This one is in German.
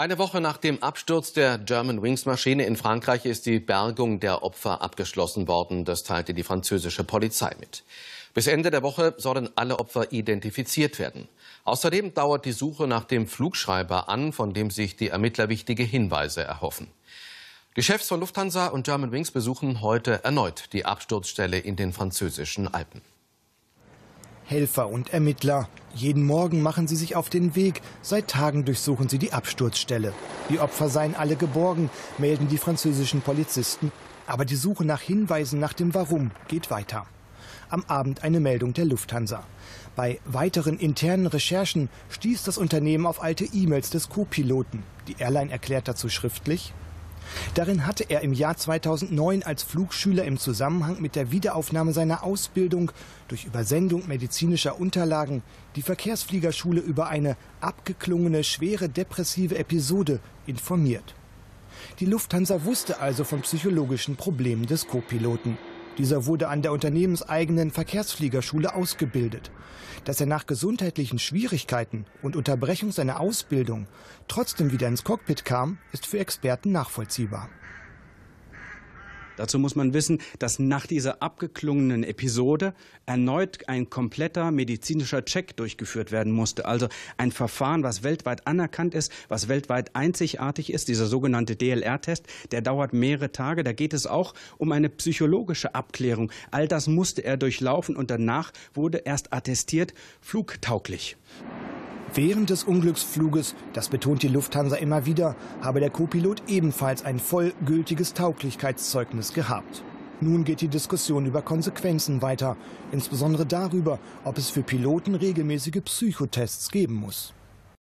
Eine Woche nach dem Absturz der Germanwings-Maschine in Frankreich ist die Bergung der Opfer abgeschlossen worden. Das teilte die französische Polizei mit. Bis Ende der Woche sollen alle Opfer identifiziert werden. Außerdem dauert die Suche nach dem Flugschreiber an, von dem sich die Ermittler wichtige Hinweise erhoffen. Die Chefs von Lufthansa und Germanwings besuchen heute erneut die Absturzstelle in den französischen Alpen. Helfer und Ermittler. Jeden Morgen machen sie sich auf den Weg. Seit Tagen durchsuchen sie die Absturzstelle. Die Opfer seien alle geborgen, melden die französischen Polizisten. Aber die Suche nach Hinweisen nach dem Warum geht weiter. Am Abend eine Meldung der Lufthansa. Bei weiteren internen Recherchen stieß das Unternehmen auf alte E-Mails des Co-Piloten. Die Airline erklärt dazu schriftlich: Darin hatte er im Jahr 2009 als Flugschüler im Zusammenhang mit der Wiederaufnahme seiner Ausbildung durch Übersendung medizinischer Unterlagen die Verkehrsfliegerschule über eine abgeklungene, schwere depressive Episode informiert. Die Lufthansa wusste also von psychologischen Problemen des Co-Piloten. Dieser wurde an der unternehmenseigenen Verkehrsfliegerschule ausgebildet. Dass er nach gesundheitlichen Schwierigkeiten und Unterbrechung seiner Ausbildung trotzdem wieder ins Cockpit kam, ist für Experten nachvollziehbar. Dazu muss man wissen, dass nach dieser abgeklungenen Episode erneut ein kompletter medizinischer Check durchgeführt werden musste. Also ein Verfahren, was weltweit anerkannt ist, was weltweit einzigartig ist. Dieser sogenannte DLR-Test, der dauert mehrere Tage. Da geht es auch um eine psychologische Abklärung. All das musste er durchlaufen und danach wurde erst attestiert, flugtauglich. Während des Unglücksfluges, das betont die Lufthansa immer wieder, habe der Co-Pilot ebenfalls ein vollgültiges Tauglichkeitszeugnis gehabt. Nun geht die Diskussion über Konsequenzen weiter, insbesondere darüber, ob es für Piloten regelmäßige Psychotests geben muss.